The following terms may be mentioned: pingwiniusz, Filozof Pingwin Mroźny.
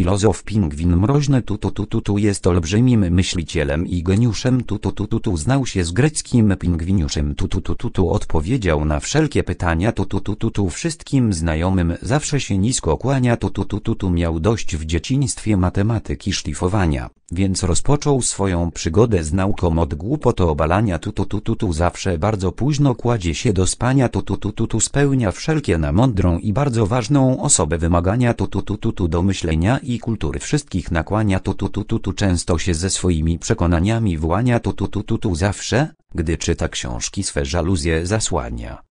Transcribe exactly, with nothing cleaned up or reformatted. Filozof Pingwin Mroźny tutu tutu tu, tu jest olbrzymim myślicielem i geniuszem tutu tutu tu, tu znał się z greckim pingwiniuszem tutu tutu tu, tu odpowiedział na wszelkie pytania tutu tutu tu, tu wszystkim znajomym zawsze się nisko kłania tutu tutu tu, tu miał dość w dzieciństwie matematyki szlifowania, więc rozpoczął swoją przygodę z nauką od głupoto obalania tutu tutu tu, tu zawsze bardzo późno kładzie się do spania tutu tutu tu, tu spełnia wszelkie na mądrą i bardzo ważną osobę wymagania tutu tutu tu, tu do myślenia i kultury wszystkich nakłania tutu tutu tu, często się ze swoimi przekonaniami włania tutu tutu tu, tu zawsze, gdy czyta książki, swe żaluzje zasłania.